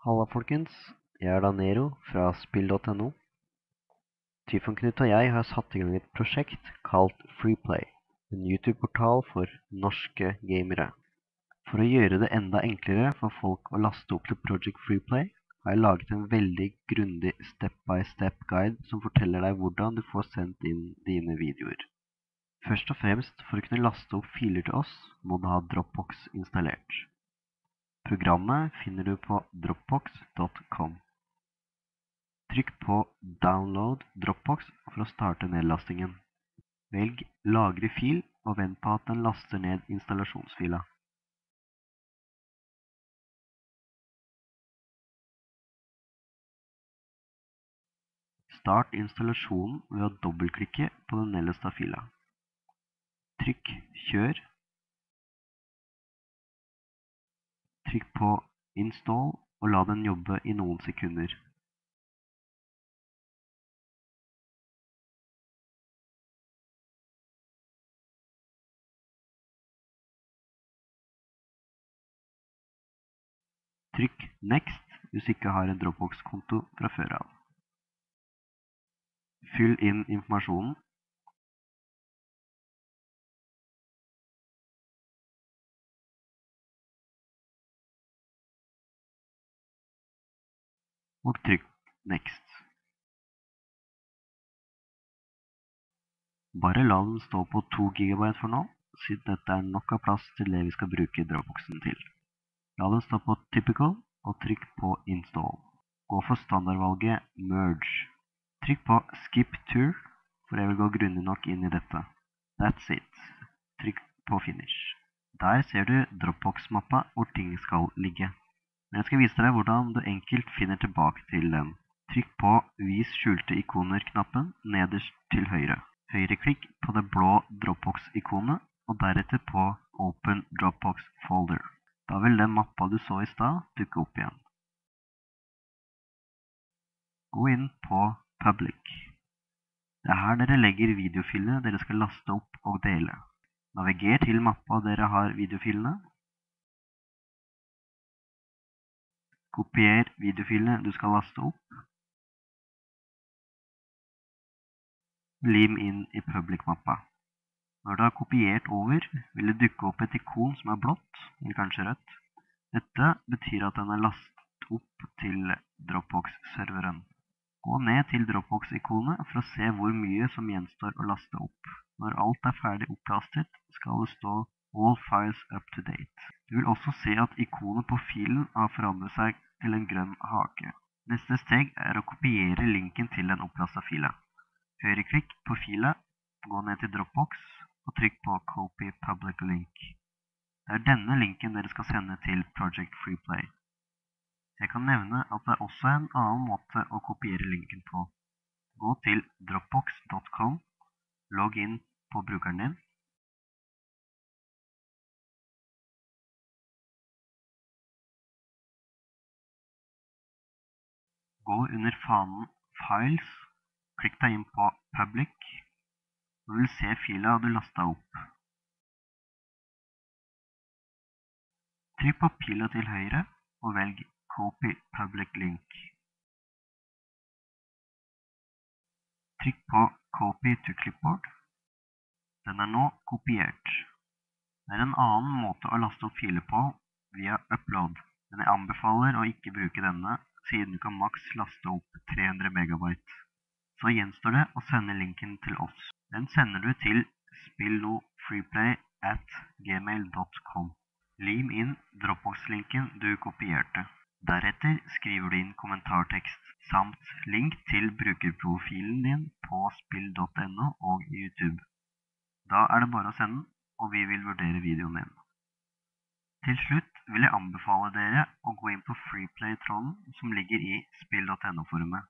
Halla folkens, jeg er Danero fra Spill.no. Tyfonknut og jeg har satt I gang et prosjekt kalt Freeplay, en YouTube-portal for norske gamere. For å gjøre det enda enklere for folk å laste opp til Project Freeplay, har jeg laget en veldig grundig step-by-step-guide som forteller deg hvordan du får sendt inn dine videoer. Først og fremst, for å kunne laste opp filer til oss, må du ha Dropbox installert. Programmet finner du på dropbox.com. Trykk på Download Dropbox for å starte nedlastingen. Velg Lagre fil og vent på at den laster ned installasjonsfila. Start installasjonen ved å dobbeltklikke på den nedlasta fila. Trykk Kjør. Trykk på Install og la den jobbe I noen sekunder. Trykk Next hvis du ikke har en Dropbox-konto fra før av. Fyll inn informasjonen. Og trykk Next. Bare la den stå på 2 GB for nå, siden dette nok av plass til det vi skal bruke Dropboxen til. La den stå på Typical og trykk på Install. Gå for standardvalget Merge. Trykk på Skip Tour, for jeg vil gå grundig nok inn I dette. That's it. Trykk på Finish. Der ser du Dropbox-mappa hvor ting skal ligge. Men jeg skal vise deg hvordan du enkelt finner tilbake til den. Trykk på Vis skjulte ikoner-knappen nederst til høyre. Høyreklikk på det blå Dropbox-ikonet, og deretter på Open Dropbox Folder. Da vil den mappa du så I stad dukke opp igjen. Gå inn på Public. Det her dere legger videofilene dere skal laste opp og dele. Naviger til mappa dere har videofilene. Kopier videofilene du skal laste opp. Lim inn I public-mappa. Når du har kopiert over, vil det dukke opp et ikon som blått, eller kanskje rødt. Dette betyr at den lastet opp til Dropbox-serveren. Gå ned til Dropbox-ikonet for å se hvor mye som gjenstår å laste opp. Når alt ferdig opplastet, skal det stå All files up to date. Du vil også se at ikonet på filen har forandret seg til en grønn hake. Neste steg å kopiere linken til den opplastet fila. Høyreklikk på fila, gå ned til Dropbox og trykk på Copy Public Link. Det denne linken dere skal sende til Project Freeplay. Jeg kan nevne at det også en annen måte å kopiere linken på. Gå til dropbox.com, logg inn på brukeren din. Gå under fanen Files, klikk deg inn på Public, og du vil se fila du lastet opp. Trykk på pila til høyre, og velg Copy Public Link. Trykk på Copy to Clipboard. Den nå kopiert. Det en annen måte å laste opp filer på via Upload, men jeg anbefaler å ikke bruke denne, siden du kan maks laste opp 300 MB. Så gjenstår det å sende linken til oss. Den sender du til spillofreeplay@gmail.com. Lim inn Dropbox-linken du kopierte. Deretter skriver du inn kommentartekst samt link til brukerprofilen din på spill.no og YouTube. Da det bare å sende, og vi vil vurdere videoen din. Til slutt vil jeg anbefale dere å gå inn på Freeplay-tråden som ligger I spill.no-forumet.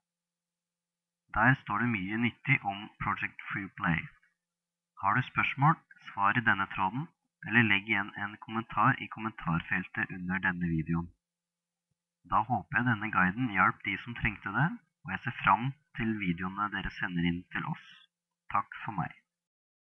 Der står det mye nyttig om Project Freeplay. Har du spørsmål, svar I denne tråden, eller legg igjen en kommentar I kommentarfeltet under denne videoen. Da håper jeg denne guiden hjalp de som trengte det, og jeg ser fram til videoene dere sender inn til oss. Takk for meg.